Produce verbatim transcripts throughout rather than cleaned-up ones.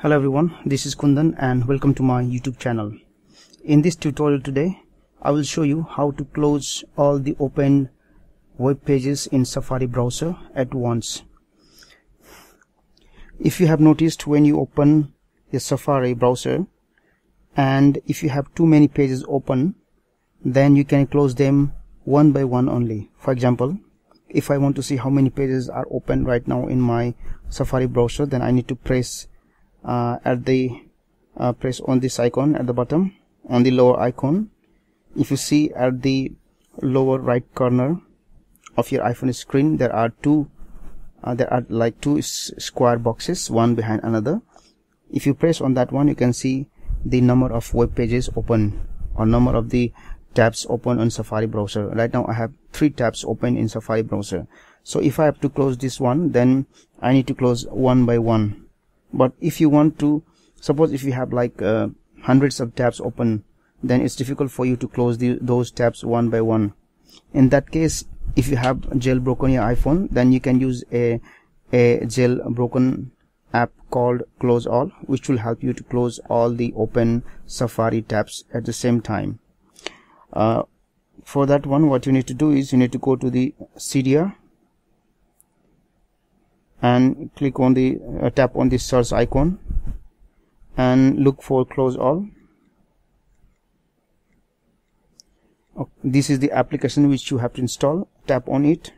Hello everyone, this is Kundan and welcome to my YouTube channel. In this tutorial today, I will show you how to close all the open web pages in Safari browser at once. If you have noticed, when you open the Safari browser and if you have too many pages open, then you can close them one by one only. For example, if I want to see how many pages are open right now in my Safari browser, then I need to press Uh, at the uh, press on this icon at the bottom, on the lower icon. If you see at the lower right corner of your iPhone screen, there are two uh, there are like two square boxes, one behind another. If you press on that one, you can see the number of web pages open or number of the tabs open on Safari browser. Right now I have three tabs open in Safari browser, so if I have to close this one, then I need to close one by one. But if you want to, suppose if you have like uh, hundreds of tabs open, then it's difficult for you to close the, those tabs one by one. In that case, if you have jailbroken your iPhone, then you can use a, a jailbroken app called Close All, which will help you to close all the open Safari tabs at the same time. Uh, for that one, what you need to do is you need to go to the Cydia and click on the uh, tap on the search icon and look for Close All. Okay, this is the application which you have to install. Tap on it,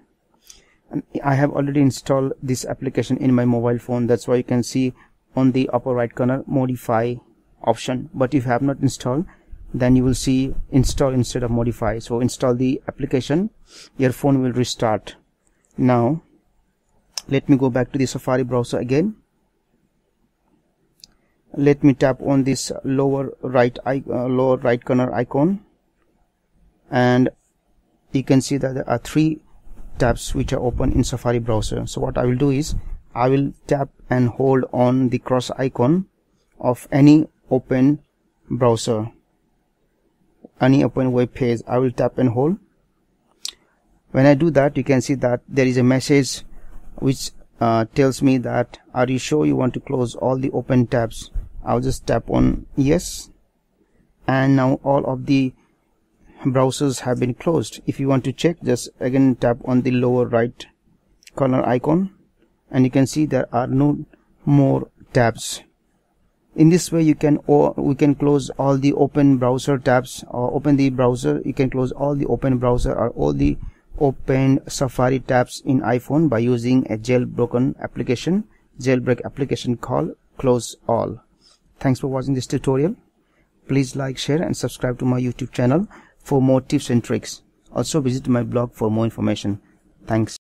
and I have already installed this application in my mobile phone. That's why you can see on the upper right corner modify option. But if you have not installed, then you will see install instead of modify. So install the application, your phone will restart. Now let me go back to the Safari browser again. Let me tap on this lower right uh, lower right corner icon, and you can see that there are three tabs which are open in Safari browser. So what I will do is I will tap and hold on the cross icon of any open browser, any open web page. I will tap and hold. When I do that, you can see that there is a message which uh, tells me that, are you sure you want to close all the open tabs? I'll just tap on yes, and now all of the browsers have been closed. If you want to check, just again tap on the lower right corner icon, and you can see there are no more tabs. In this way, you can or we can close all the open browser tabs, or open the browser. You can close all the open browser or all the open Safari tabs in iPhone by using a jailbroken application jailbreak application called Close All. Thanks for watching this tutorial. Please like, share and subscribe to my YouTube channel for more tips and tricks. Also visit my blog for more information. Thanks.